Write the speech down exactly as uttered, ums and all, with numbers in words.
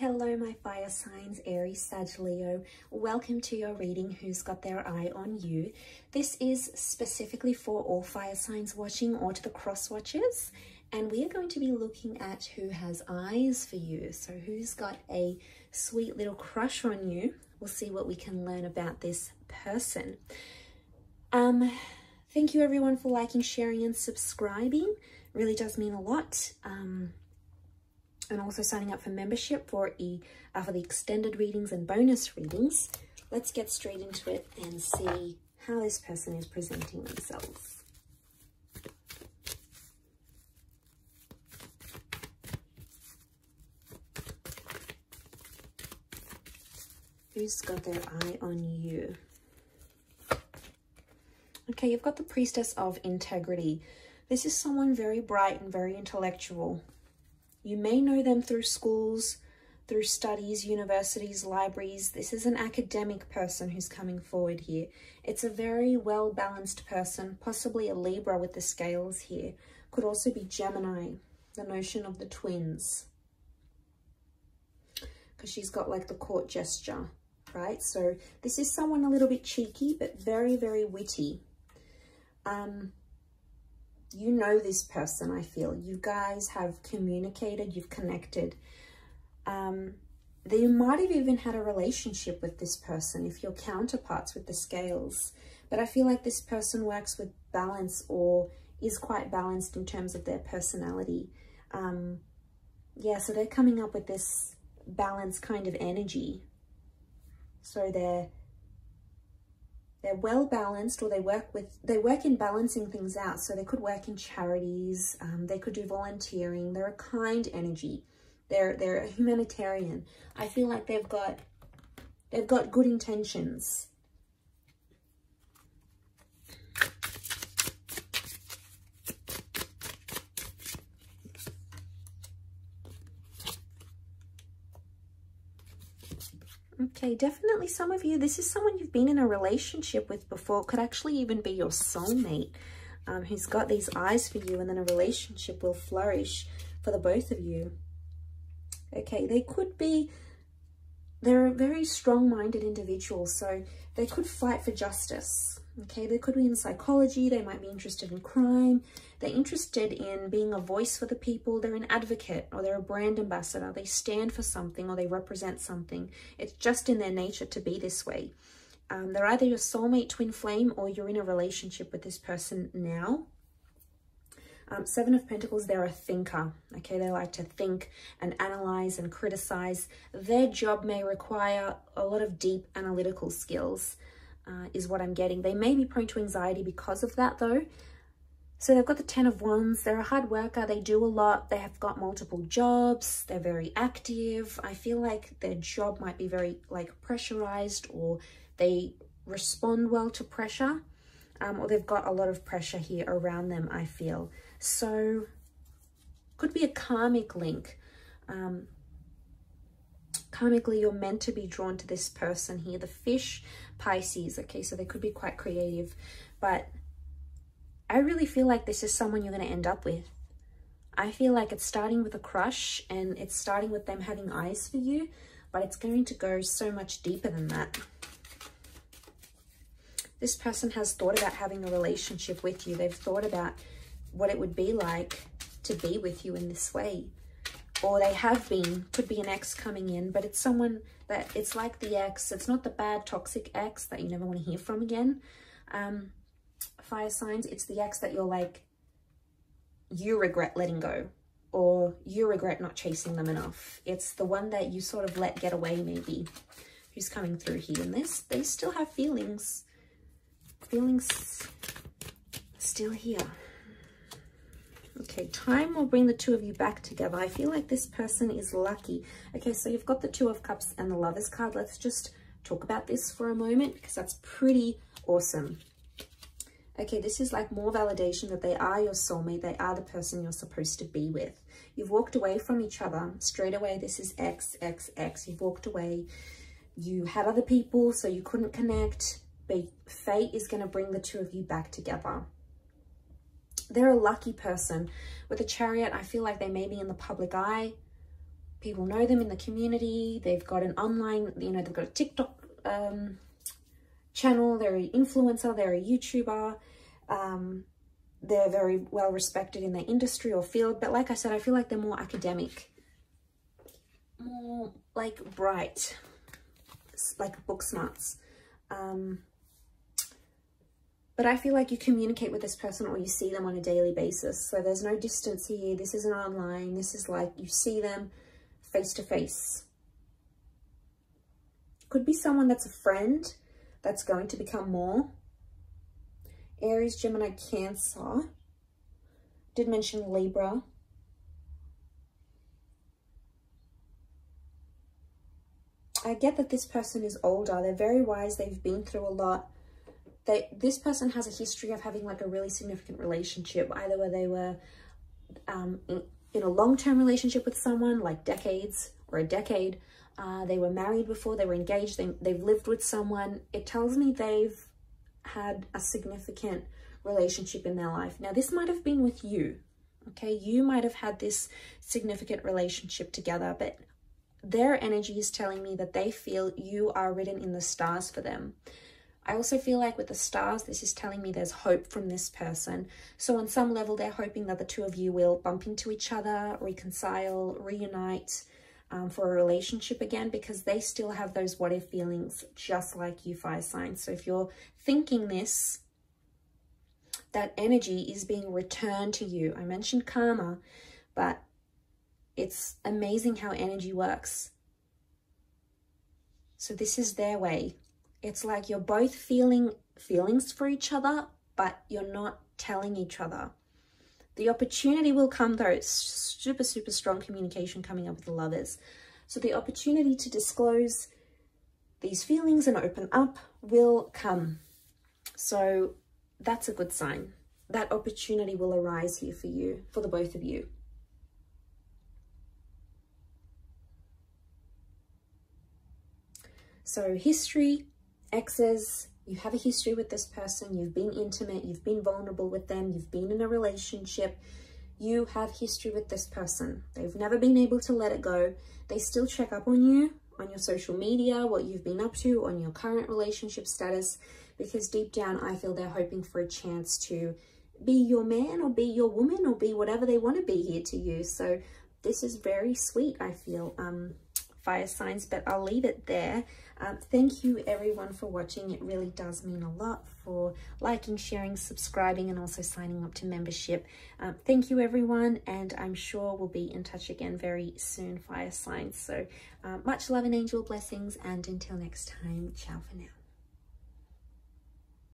Hello my fire signs, Aries, Sag, Leo. Welcome to your reading, Who's Got Their Eye on You? This is specifically for all fire signs watching or to the cross watchers, and we are going to be looking at who has eyes for you. So who's got a sweet little crush on you? We'll see what we can learn about this person. Um, thank you everyone for liking, sharing and subscribing. Really does mean a lot. Um, and also signing up for membership for, e, uh, for the extended readings and bonus readings. Let's get straight into it and see how this person is presenting themselves. Who's got their eye on you? Okay, you've got the Priestess of Integrity. This is someone very bright and very intellectual. You may know them through schools, through studies, universities, libraries. This is an academic person who's coming forward here. It's a very well-balanced person, possibly a Libra with the scales here. Could also be Gemini, the notion of the twins. Because she's got like the court gesture, right? So this is someone a little bit cheeky, but very, very witty. Um... You know this person, I feel. You guys have communicated, you've connected. Um, they might have even had a relationship with this person if you're counterparts with the scales. But I feel like this person works with balance or is quite balanced in terms of their personality. Um, yeah, so they're coming up with this balance kind of energy. So they're... They're well balanced, or they work with they work in balancing things out. So they could work in charities, um, they could do volunteering. They're a kind energy. They're they're a humanitarian. I feel like they've got they've got good intentions. Okay, definitely some of you, this is someone you've been in a relationship with before. Could actually even be your soulmate, um, who's got these eyes for you, and then a relationship will flourish for the both of you. Okay, they could be, they're a very strong-minded individual, so they could fight for justice. Okay, they could be in psychology, they might be interested in crime, they're interested in being a voice for the people, they're an advocate, or they're a brand ambassador, they stand for something, or they represent something. It's just in their nature to be this way. Um, they're either your soulmate, twin flame, or you're in a relationship with this person now. Um, Seven of Pentacles, they're a thinker. Okay, they like to think and analyze and criticize. Their job may require a lot of deep analytical skills. Uh, is what I'm getting. They may be prone to anxiety because of that though. So they've got the Ten of Wands. They're a hard worker. They do a lot. They have got multiple jobs. They're very active. I feel like their job might be very like pressurized, or they respond well to pressure, um, or they've got a lot of pressure here around them, I feel. So could be a karmic link. Um, Karmically, you're meant to be drawn to this person here. The Fish, Pisces. Okay, so they could be quite creative, but I really feel like this is someone you're going to end up with. I feel like it's starting with a crush, and it's starting with them having eyes for you, but it's going to go so much deeper than that. This person has thought about having a relationship with you. They've thought about what it would be like to be with you in this way. Or they have been, could be an ex coming in, but it's someone that, it's like the ex, it's not the bad toxic ex that you never want to hear from again. Um, fire signs, it's the ex that you're like, you regret letting go, or you regret not chasing them enough. It's the one that you sort of let get away maybe, who's coming through here. And this, they still have feelings, feelings still here. Okay, time will bring the two of you back together. I feel like this person is lucky. Okay, so you've got the Two of Cups and the Lovers card. Let's just talk about this for a moment, because that's pretty awesome. Okay, this is like more validation that they are your soulmate. They are the person you're supposed to be with. You've walked away from each other. Straight away, this is X, X, X. You've walked away. You had other people, so you couldn't connect. But fate is going to bring the two of you back together. They're a lucky person. With a Chariot, I feel like they may be in the public eye. people know them in the community. They've got an online, you know, they've got a TikTok um, channel. They're an influencer. They're a YouTuber. Um, they're very well respected in their industry or field. But like I said, I feel like they're more academic, more like bright, like book smarts. Um, but I feel like you communicate with this person or you see them on a daily basis. So there's no distance here. This isn't online. This is like you see them face to face. Could be someone that's a friend that's going to become more. Aries, Gemini, Cancer. Did mention Libra. I get that this person is older. They're very wise. They've been through a lot. They, this person has a history of having like a really significant relationship, either where they were um, in, in a long-term relationship with someone, like decades or a decade. Uh, they were married before, they were engaged, they, they've lived with someone. It tells me they've had a significant relationship in their life. Now, this might have been with you, okay? You might have had this significant relationship together, but their energy is telling me that they feel you are written in the stars for them. I also feel like with the stars, this is telling me there's hope from this person. So on some level, they're hoping that the two of you will bump into each other, reconcile, reunite um, for a relationship again, because they still have those what if feelings, just like you fire signs. So if you're thinking this, that energy is being returned to you. I mentioned karma, but it's amazing how energy works. So this is their way. It's like you're both feeling feelings for each other, but you're not telling each other. The opportunity will come though. It's super, super strong communication coming up with the lovers. So the opportunity to disclose these feelings and open up will come. So that's a good sign. That opportunity will arise here for you, for the both of you. So history. Exes, you have a history with this person, you've been intimate, you've been vulnerable with them, you've been in a relationship, you have history with this person. They've never been able to let it go. They still check up on you, on your social media, what you've been up to, on your current relationship status, because deep down I feel they're hoping for a chance to be your man or be your woman or be whatever they want to be here to you. So this is very sweet, I feel. Um, fire signs, but I'll leave it there. Um, thank you everyone for watching. It really does mean a lot, for liking, sharing, subscribing, and also signing up to membership. Um, thank you everyone, and I'm sure we'll be in touch again very soon, fire signs. So uh, much love and angel blessings, and until next time, ciao for now.